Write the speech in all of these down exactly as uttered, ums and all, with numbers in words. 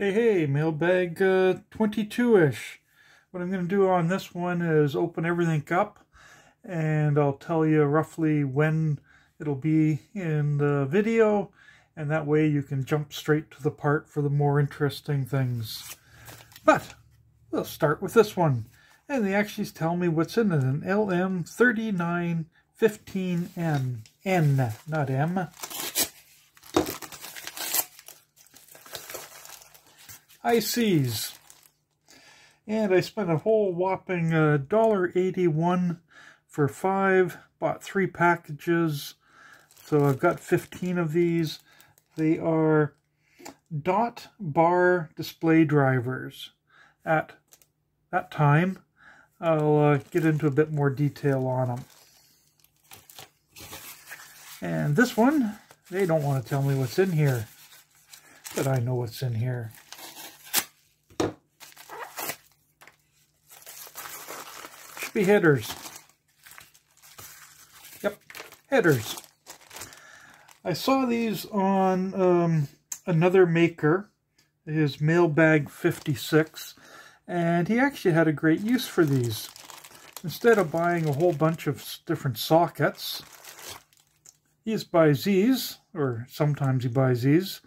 Hey, hey, mailbag uh, twenty-two-ish. What I'm going to do on this one is open everything up, and I'll tell you roughly when it'll be in the video, and that way you can jump straight to the part for the more interesting things. But we'll start with this one, and they actually tell me what's in it, an L M thirty-nine fifteen N, N, not M. I Cs, and I spent a whole whopping uh, one dollar eighty-one for five, bought three packages, so I've got fifteen of these. They are dot bar display drivers. At that time, I'll uh, get into a bit more detail on them. And this one, they don't want to tell me what's in here, but I know what's in here. Be headers. Yep, headers. I saw these on um, another maker, his Mailbag fifty-six, and he actually had a great use for these. Instead of buying a whole bunch of different sockets, he just buys these, or sometimes he buys these,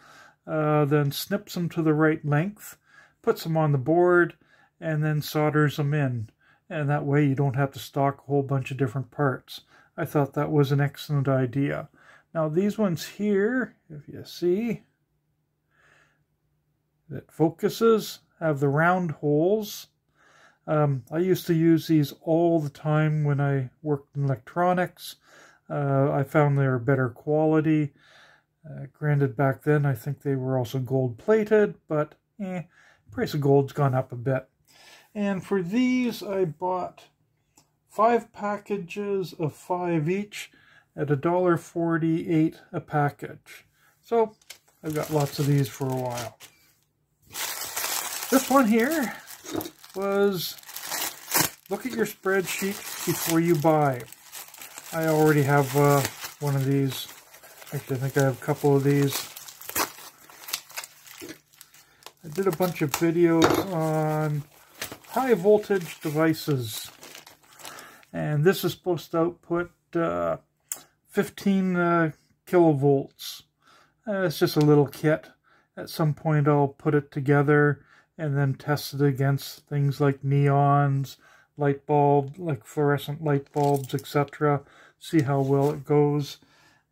uh, then snips them to the right length, puts them on the board, and then solders them in. And that way you don't have to stock a whole bunch of different parts. I thought that was an excellent idea. Now these ones here, if you see, that focuses, have the round holes. Um, I used to use these all the time when I worked in electronics. Uh, I found they were better quality. Uh, granted, back then I think they were also gold-plated, but eh, price of gold's gone up a bit. And for these, I bought five packages of five each at one dollar forty-eight a package. So I've got lots of these for a while. This one here was look at your spreadsheet before you buy. I already have uh, one of these. Actually, I think I have a couple of these. I did a bunch of videos on high voltage devices, and this is supposed to output uh, fifteen uh, kilovolts. Uh, it's just a little kit. At some point I'll put it together and then test it against things like neons, light bulb, like fluorescent light bulbs, et cetera. See how well it goes.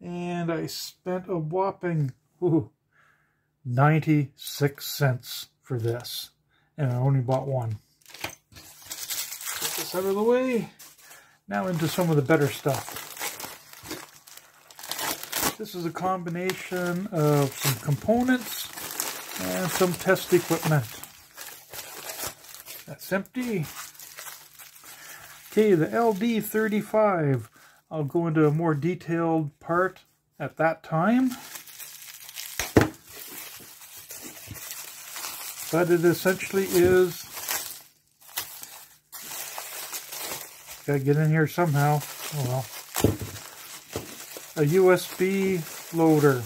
And I spent a whopping ooh, ninety-six cents for this, and I only bought one. Out of the way. Now into some of the better stuff. This is a combination of some components and some test equipment. That's empty. Okay, the L D thirty-five. I'll go into a more detailed part at that time. But it essentially is, gotta get in here somehow. Oh well. A U S B loader.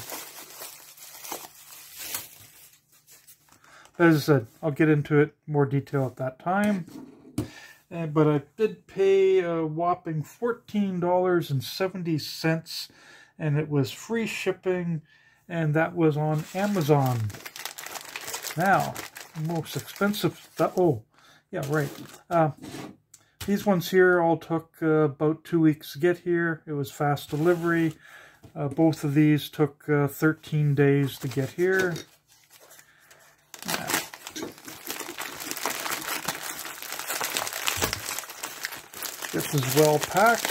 As I said, I'll get into it more detail at that time. And, but I did pay a whopping fourteen dollars and seventy cents, and it was free shipping, and that was on Amazon. Now, most expensive stuff. Oh, yeah, right. Uh, These ones here all took uh, about two weeks to get here. It was fast delivery. Uh, both of these took uh, thirteen days to get here. Yeah. This is well packed.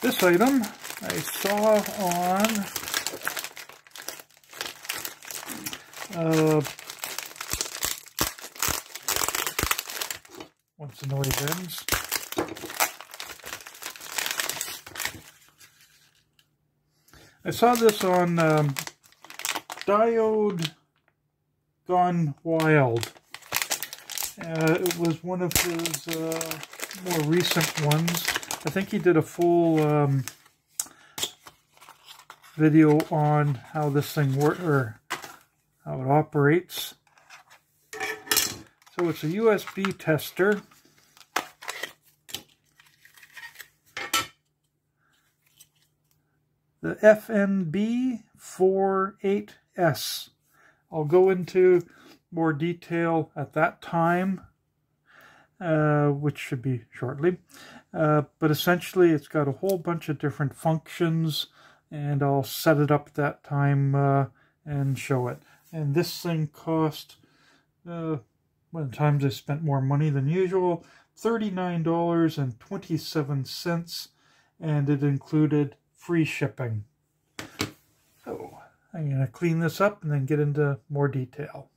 This item I saw on Uh, once the noise ends. I saw this on um, Diode Gone Wild. Uh, it was one of his uh, more recent ones. I think he did a full um, video on how this thing works or how it operates. So it's a U S B tester. The F N B forty-eight S. I'll go into more detail at that time, uh, which should be shortly. Uh, but essentially, it's got a whole bunch of different functions, and I'll set it up at that time uh, and show it. And this thing cost, uh, one of the times I spent more money than usual, thirty-nine dollars and twenty-seven cents, and it included free shipping. So I'm going to clean this up and then get into more detail.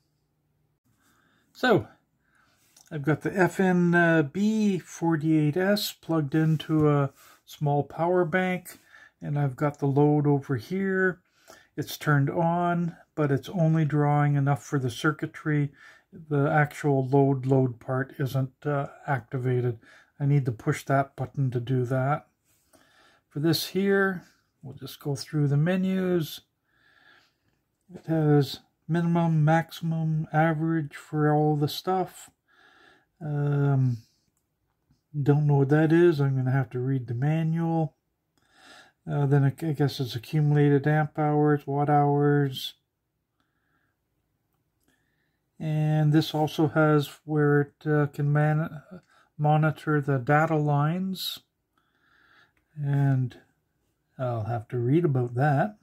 So I've got the F N B forty-eight S plugged into a small power bank, and I've got the load over here. It's turned on, but it's only drawing enough for the circuitry. The actual load load part isn't uh, activated. I need to push that button to do that. For this here, we'll just go through the menus. It has minimum, maximum, average for all the stuff. Um, don't know what that is. I'm going to have to read the manual. Uh, then I guess it's accumulated amp hours, watt hours. And this also has where it uh, can man monitor the data lines. And I'll have to read about that.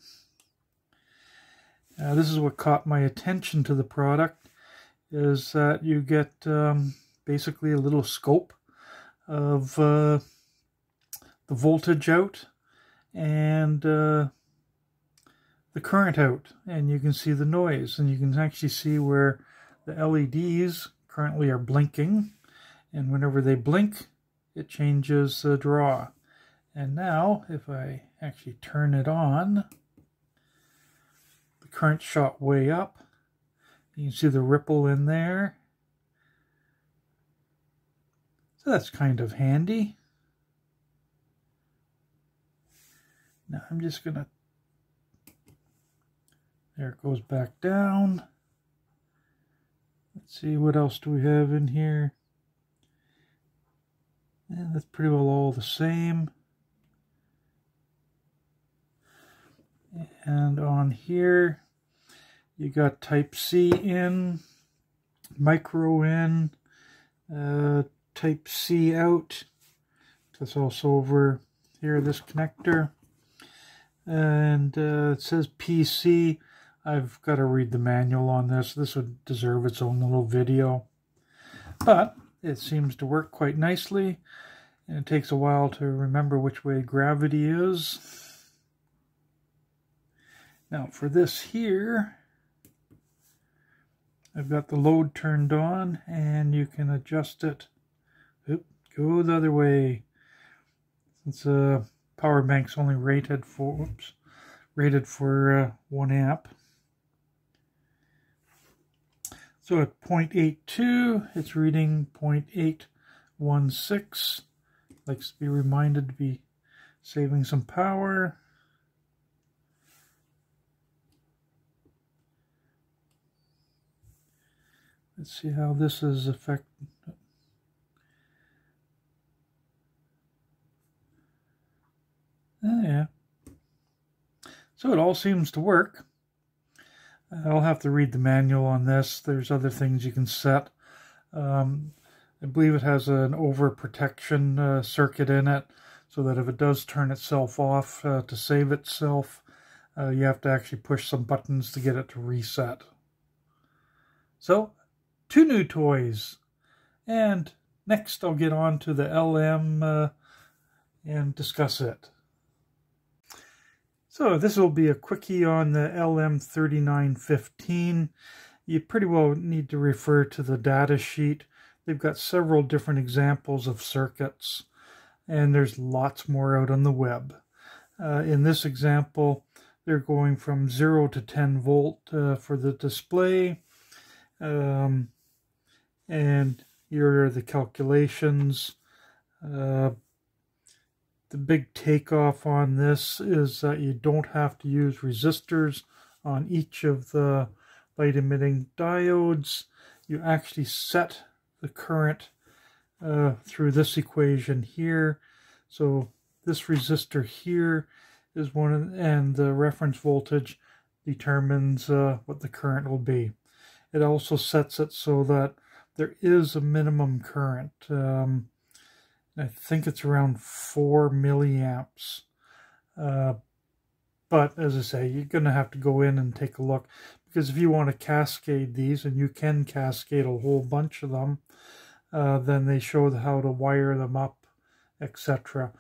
Uh, this is what caught my attention to the product, is that you get um, basically a little scope of uh, the voltage out and uh, the current out, and you can see the noise, and you can actually see where the L E Ds currently are blinking, and whenever they blink it changes the draw. And now, if I actually turn it on, the current shot way up. You can see the ripple in there. So that's kind of handy. Now I'm just going to... There it goes back down. Let's see, what else do we have in here? And that's pretty well all the same. And on here, you got type C in, micro in, uh, type C out. That's also over here, this connector. And uh, it says P C. I've got to read the manual on this. This would deserve its own little video. But it seems to work quite nicely. And it takes a while to remember which way gravity is. Now for this here, I've got the load turned on, and you can adjust it. Oop, go the other way. Since the uh, power bank's only rated for oops, rated for uh, one amp. So at zero point eight two, it's reading zero point eight one six. Likes to be reminded to be saving some power. Let's see how this is affected. Oh, yeah. So it all seems to work. I'll have to read the manual on this. There's other things you can set. Um, I believe it has an overprotection uh, circuit in it, so that if it does turn itself off uh, to save itself, uh, you have to actually push some buttons to get it to reset. So, two new toys, and next I'll get on to the L M uh, and discuss it. So this will be a quickie on the L M thirty-nine fifteen. You pretty well need to refer to the data sheet. They've got several different examples of circuits, and there's lots more out on the web. Uh, in this example, they're going from zero to ten volt uh, for the display. Um, and here are the calculations. Uh, The big takeoff on this is that you don't have to use resistors on each of the light emitting diodes. You actually set the current uh, through this equation here. So this resistor here is one, and the reference voltage determines uh, what the current will be. It also sets it so that there is a minimum current. Um, I think it's around four milliamps. Uh, but as I say, you're going to have to go in and take a look, because if you want to cascade these, and you can cascade a whole bunch of them, uh, then they show how to wire them up, et cetera.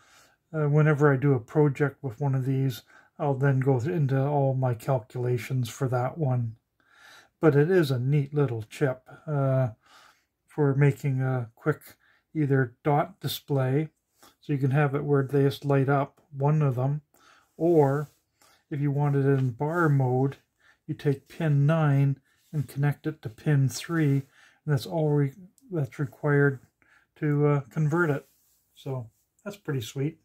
Uh, whenever I do a project with one of these, I'll then go into all my calculations for that one. But it is a neat little chip uh, for making a quick either dot display, so you can have it where they just light up one of them, or if you want it in bar mode, you take pin nine and connect it to pin three, and that's all re that's required to uh, convert it. So that's pretty sweet.